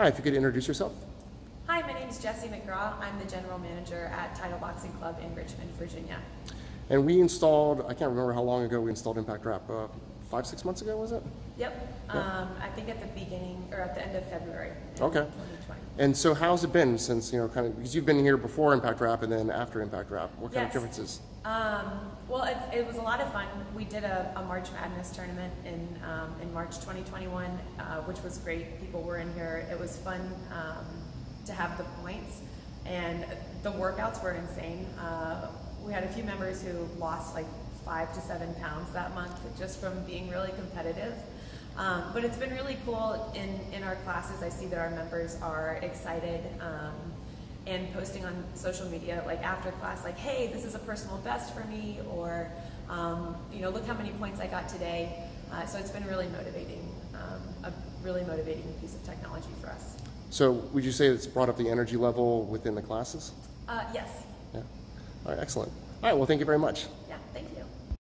All right, if you could introduce yourself. Hi, my name is Jessie McGraw. I'm the general manager at TITLE Boxing Club in Richmond, Virginia. And we installed, I can't remember how long ago we installed ImpactWrap, 5-6 months ago, was it? Yep, I think at the beginning, or at the end of February. Okay. 2020. And so how's it been since, you know, kind of, because you've been here before ImpactWrap and then after ImpactWrap. What kind of differences? Well, it was a lot of fun. We did a March Madness tournament in March 2021, which was great. People were in here. It was fun to have the points, and the workouts were insane. We had a few members who lost like 5 to 7 pounds that month just from being really competitive. But it's been really cool in our classes. I see that our members are excited and posting on social media, like after class, like, hey, this is a personal best for me, or you know, look how many points I got today. So it's been really motivating, a really motivating piece of technology for us. So would you say it's brought up the energy level within the classes? Yes. Yeah. All right, excellent. All right, well, thank you very much.